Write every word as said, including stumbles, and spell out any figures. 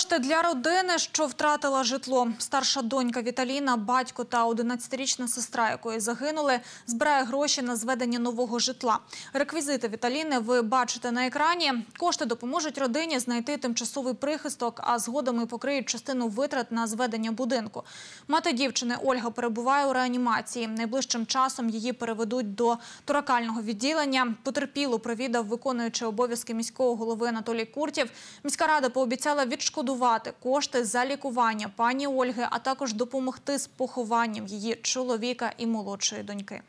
Кошти для родини, що втратила житло. Старша донька Віталіна, батько та одинадцятирічна сестра, якої загинули, збирає гроші на зведення нового житла. Реквізити Віталіни ви бачите на екрані. Кошти допоможуть родині знайти тимчасовий прихисток, а згодом і покриють частину витрат на зведення будинку. Мати дівчини Ольга перебуває у реанімації. Найближчим часом її переведуть до торакального відділення. Потерпілу провідав виконуючий обов'язки міського голови Анатолій Куртів. Міська рада пообіцяла відшкодувати кошти за лікування пані Ольги, а також допомогти з похованням її чоловіка і молодшої доньки.